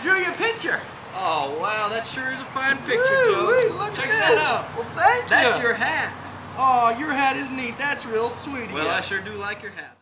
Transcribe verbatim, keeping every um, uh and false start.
I drew your picture. Oh, wow, that sure is a fine picture, Joe. Woo, look Check at that. that out. Well, thank you. That's your hat. Oh, your hat is neat. That's real sweet. Well, yeah. I sure do like your hat.